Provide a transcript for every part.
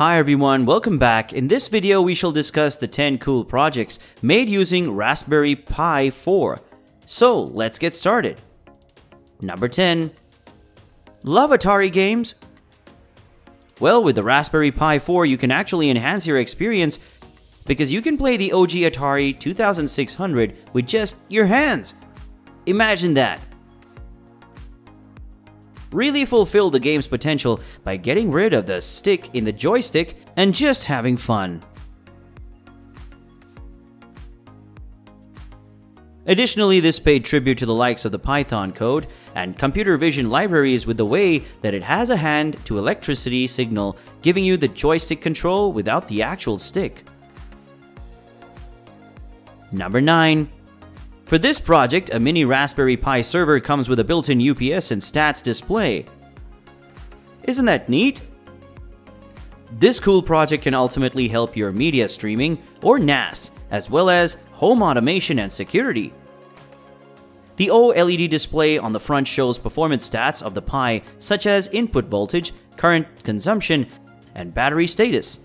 Hi everyone, welcome back. In this video, we shall discuss the 10 cool projects made using Raspberry Pi 4. So let's get started. Number 10. Love Atari games? Well, with the Raspberry Pi 4, you can actually enhance your experience because you can play the OG Atari 2600 with just your hands. Imagine that. Really fulfill the game's potential by getting rid of the stick in the joystick and just having fun. Additionally, this paid tribute to the likes of the Python code and computer vision libraries with the way that it has a hand to electricity signal, giving you the joystick control without the actual stick. Number 9. For this project, a mini Raspberry Pi server comes with a built-in UPS and stats display. Isn't that neat? This cool project can ultimately help your media streaming or NAS, as well as home automation and security. The OLED display on the front shows performance stats of the Pi, such as input voltage, current consumption, and battery status.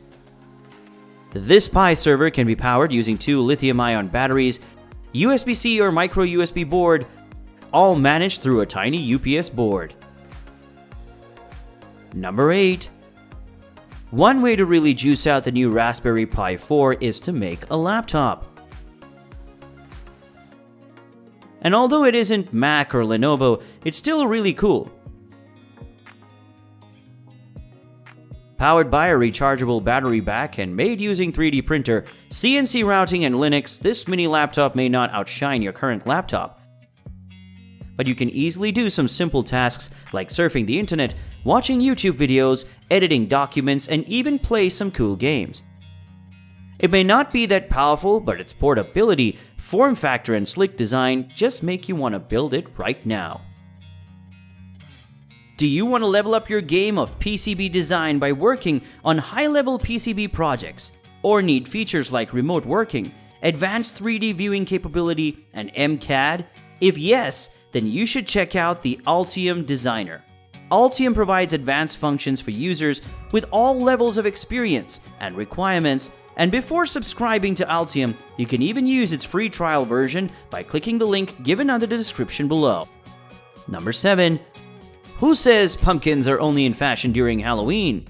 This Pi server can be powered using 2 lithium-ion batteries, USB-C or micro-USB board, all managed through a tiny UPS board. Number 8. One way to really juice out the new Raspberry Pi 4 is to make a laptop. And although it isn't Mac or Lenovo, it's still really cool. Powered by a rechargeable battery pack and made using 3D printer, CNC routing, and Linux, this mini laptop may not outshine your current laptop. But you can easily do some simple tasks like surfing the internet, watching YouTube videos, editing documents, and even play some cool games. It may not be that powerful, but its portability, form factor, and slick design just make you want to build it right now. Do you want to level up your game of PCB design by working on high-level PCB projects, or need features like remote working, advanced 3D viewing capability, and MCAD? If yes, then you should check out the Altium Designer. Altium provides advanced functions for users with all levels of experience and requirements, and before subscribing to Altium, you can even use its free trial version by clicking the link given under the description below. Number 7. Who says pumpkins are only in fashion during Halloween?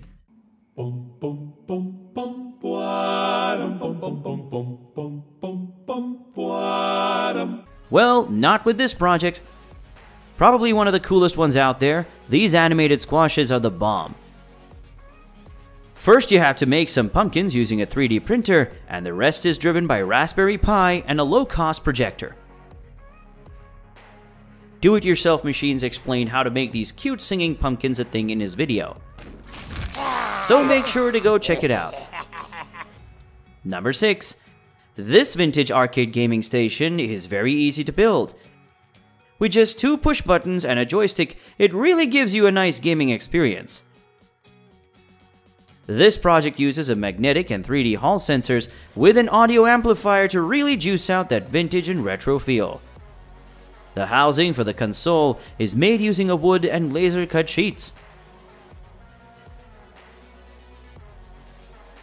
Well, not with this project. Probably one of the coolest ones out there, these animated squashes are the bomb. First, you have to make some pumpkins using a 3D printer, and the rest is driven by Raspberry Pi and a low-cost projector. Do-it-yourself machines explain how to make these cute singing pumpkins a thing in his video. So make sure to go check it out. Number 6. This vintage arcade gaming station is very easy to build. With just 2 push buttons and a joystick, it really gives you a nice gaming experience. This project uses a magnetic and 3D Hall sensors with an audio amplifier to really juice out that vintage and retro feel. The housing for the console is made using a wood and laser-cut sheets.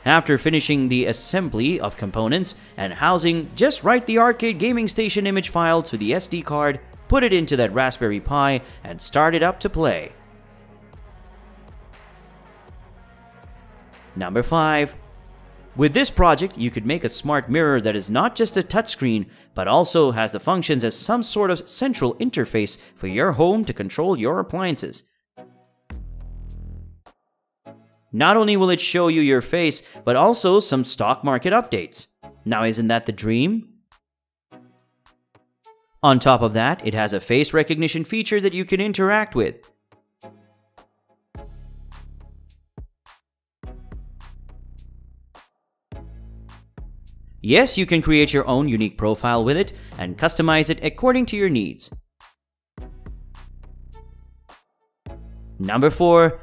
After finishing the assembly of components and housing, just write the arcade gaming station image file to the SD card, put it into that Raspberry Pi, and start it up to play. Number 5. With this project, you could make a smart mirror that is not just a touchscreen, but also has the functions as some sort of central interface for your home to control your appliances. Not only will it show you your face, but also some stock market updates. Now, isn't that the dream? On top of that, it has a face recognition feature that you can interact with. Yes, you can create your own unique profile with it and customize it according to your needs. Number 4.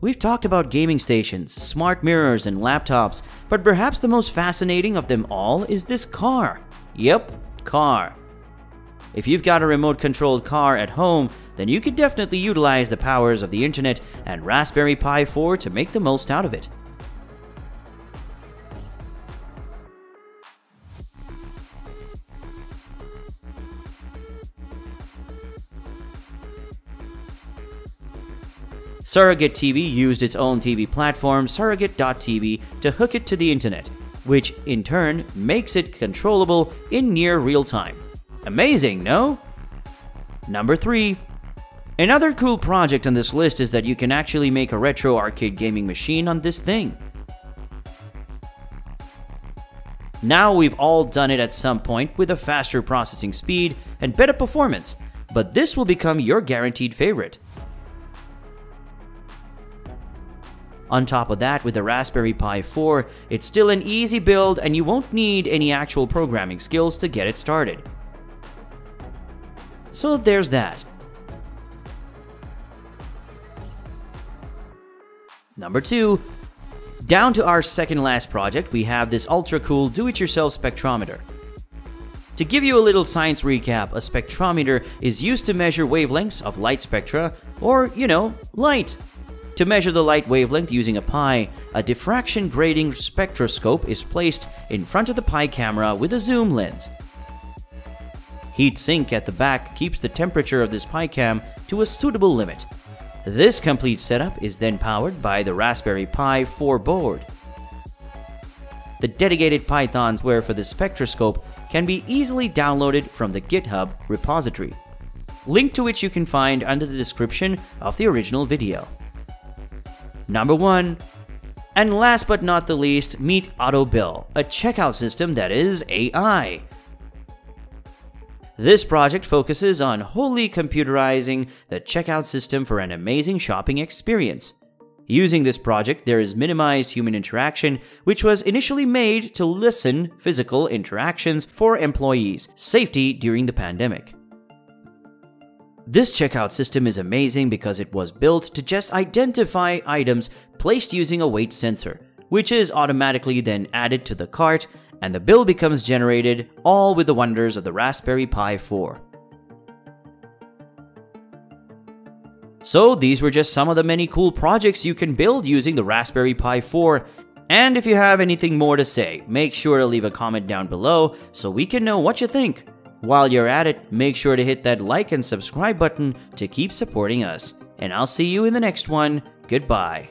We've talked about gaming stations, smart mirrors, and laptops, but perhaps the most fascinating of them all is this car. Yep, car. If you've got a remote-controlled car at home, then you can definitely utilize the powers of the internet and Raspberry Pi 4 to make the most out of it. Surrogate TV used its own TV platform, Surrogate.TV, to hook it to the internet, which in turn makes it controllable in near real time. Amazing, no? Number 3. Another cool project on this list is that you can actually make a retro arcade gaming machine on this thing. Now we've all done it at some point with a faster processing speed and better performance, but this will become your guaranteed favorite. On top of that, with the Raspberry Pi 4, it's still an easy build and you won't need any actual programming skills to get it started. So there's that. Number 2. Down to our second last project, we have this ultra-cool do-it-yourself spectrometer. To give you a little science recap, a spectrometer is used to measure wavelengths of light spectra, or, you know, light. To measure the light wavelength using a Pi, a diffraction grating spectroscope is placed in front of the Pi camera with a zoom lens. Heat sink at the back keeps the temperature of this Pi cam to a suitable limit. This complete setup is then powered by the Raspberry Pi 4 board. The dedicated Python software for the spectroscope can be easily downloaded from the GitHub repository, link to which you can find under the description of the original video. Number 1. And last but not the least, meet AutoBill, a checkout system that is AI. This project focuses on wholly computerizing the checkout system for an amazing shopping experience. Using this project, there is minimized human interaction, which was initially made to lessen physical interactions for employees' safety during the pandemic. This checkout system is amazing because it was built to just identify items placed using a weight sensor, which is automatically then added to the cart, and the bill becomes generated, all with the wonders of the Raspberry Pi 4. So these were just some of the many cool projects you can build using the Raspberry Pi 4. And if you have anything more to say, make sure to leave a comment down below so we can know what you think. While you're at it, make sure to hit that like and subscribe button to keep supporting us. And I'll see you in the next one. Goodbye.